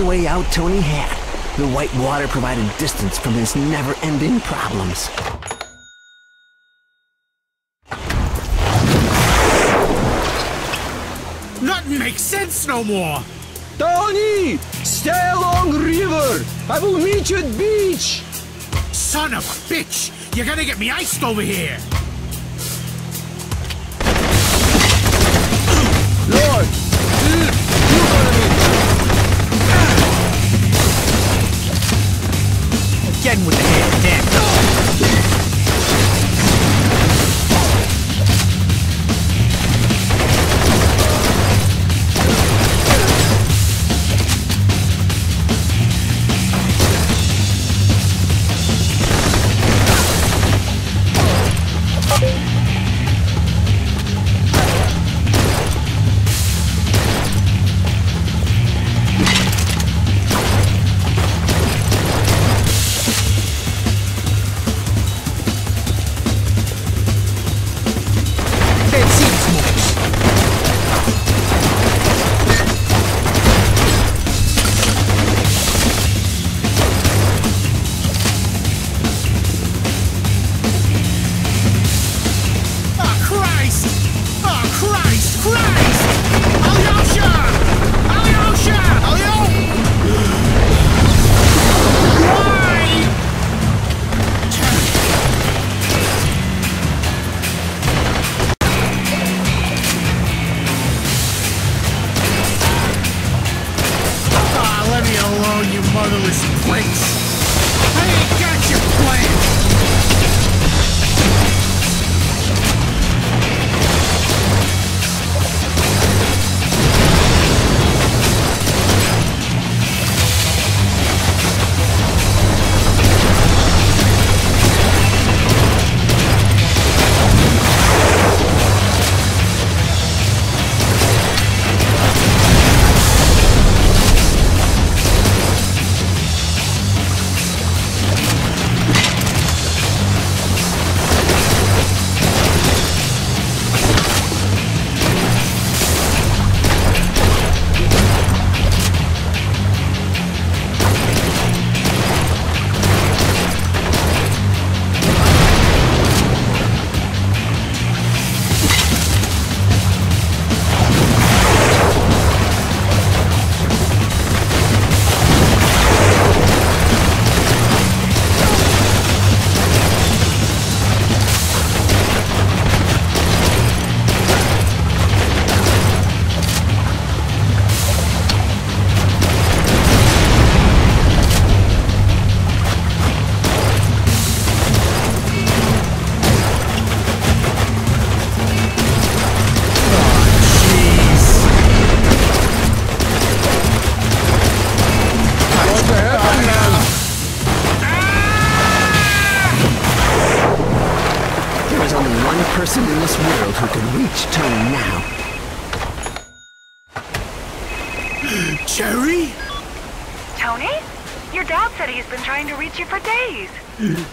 only way out Tony had. The white water provided distance from his never-ending problems. Nothing makes sense no more! Tony! Stay along river! I will meet you at beach! Son of a bitch! You're gonna get me iced over here! Lord! Again with the head, damn.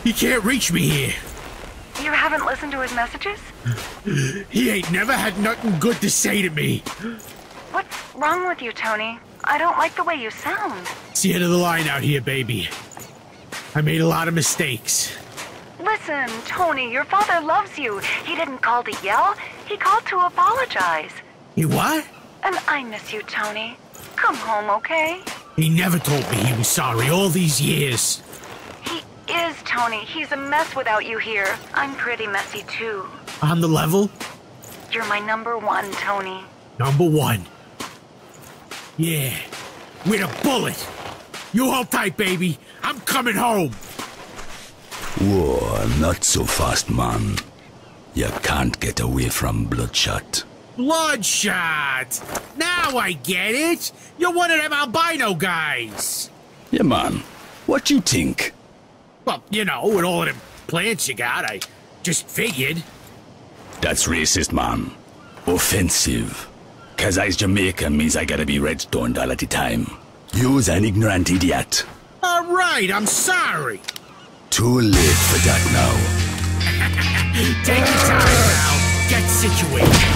He can't reach me here. You haven't listened to his messages? He ain't never had nothing good to say to me. What's wrong with you, Tony? I don't like the way you sound. It's the end of the line out here, baby. I made a lot of mistakes. Listen, Tony, your father loves you. He didn't call to yell. He called to apologize. He what? And I miss you, Tony. Come home, okay? He never told me he was sorry all these years. Is Tony. He's a mess without you here. I'm pretty messy too. On the level? You're my number one, Tony. Number one. Yeah. With a bullet. You hold tight, baby. I'm coming home. Whoa, not so fast, man. You can't get away from Bloodshot. Bloodshot! Now I get it. You're one of them albino guys. Yeah, man. What you think? Well, you know, with all of them plants you got, I just figured. That's racist, man. Offensive. 'Cause I's Jamaican means I gotta be redstoned all at the time. You's an ignorant idiot. All right, I'm sorry. Too late for that now. Take your time now. Get situated.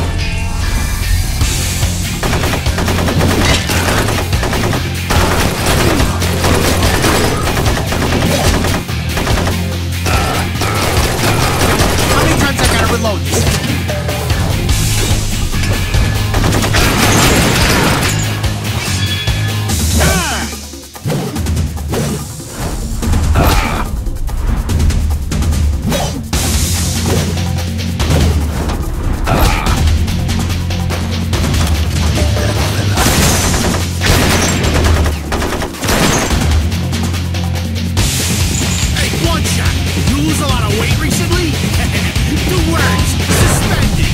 lose a lot of weight recently? Two words, suspended.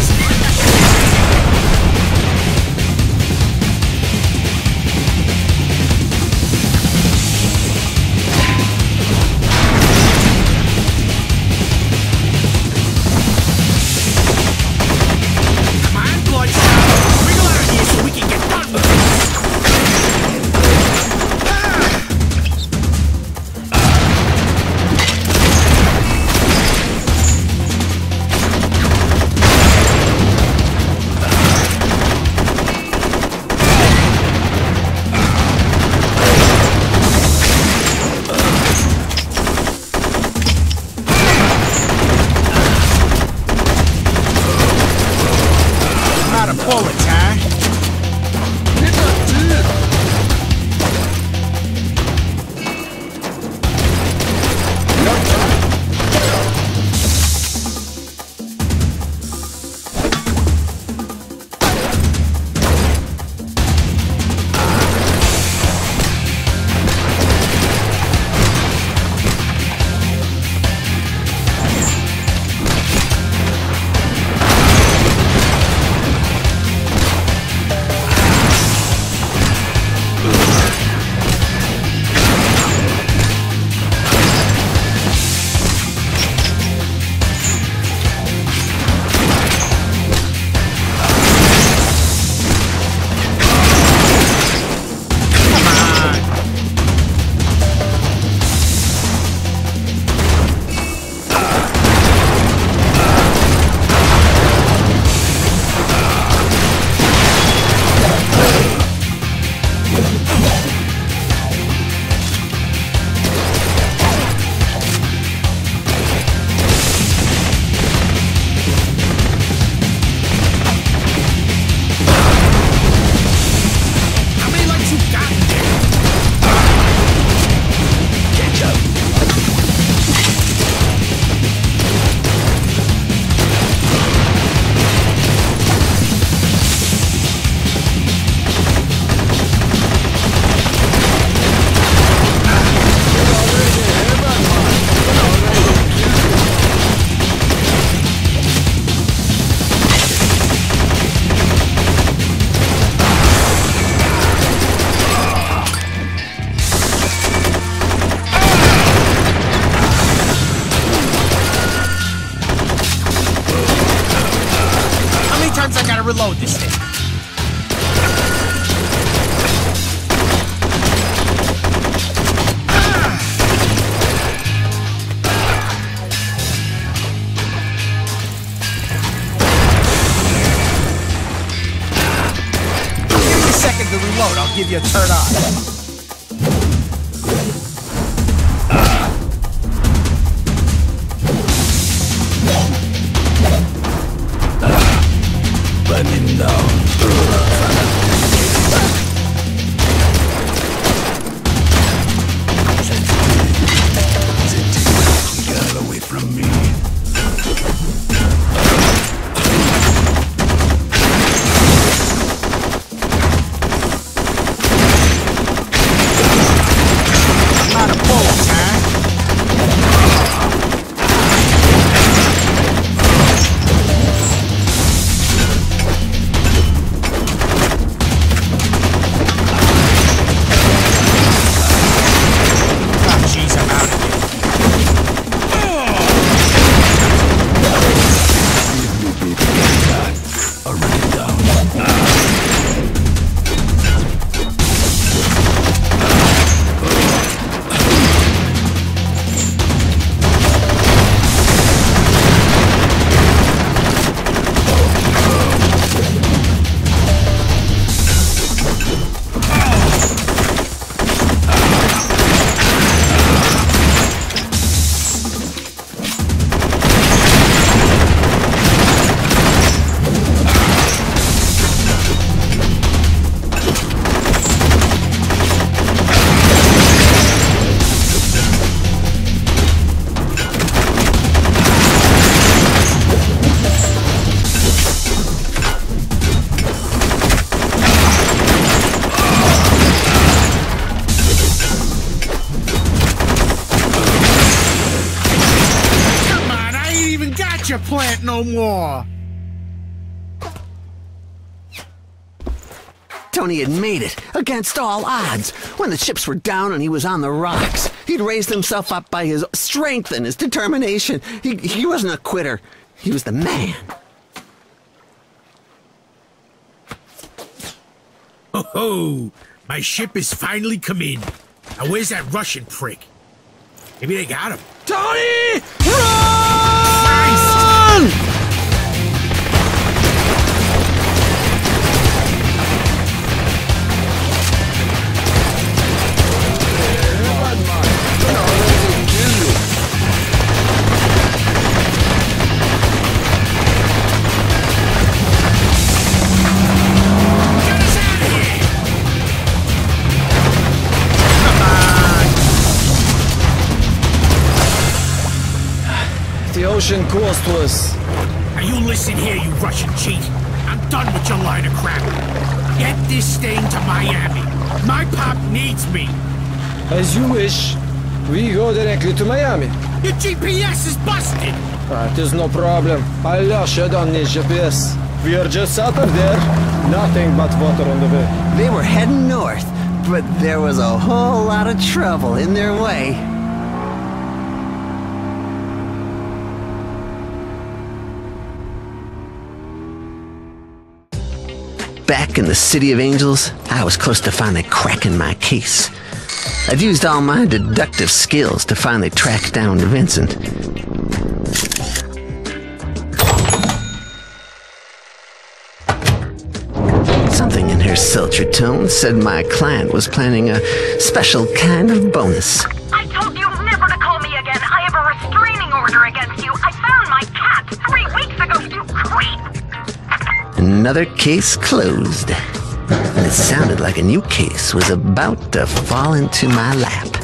Reload this thing. Give me a second to reload, I'll give you a turn on. at your plant no more. Tony had made it, against all odds. When the chips were down and he was on the rocks, he'd raised himself up by his strength and his determination. He wasn't a quitter. He was the man. Ho-ho! My ship has finally come in. Now where's that Russian prick? Maybe they got him. Tony! Run! Nice. Ocean calls to us. Now you listen here, you Russian cheat. I'm done with your line of crap. Get this thing to Miami. My pop needs me. As you wish. We go directly to Miami. Your GPS is busted. That is no problem. Alyosha don't need GPS. We are just out of there. Nothing but water on the way. They were heading north, but there was a whole lot of trouble in their way. Back in the City of Angels, I was close to finally cracking my case. I'd used all my deductive skills to finally track down Vincent. Something in her sultry tone said my client was planning a special kind of bonus. I told you never to call me again. I have a restraining order against you. I found my cat 3 weeks ago, you creep. Another case closed, and it sounded like a new case was about to fall into my lap.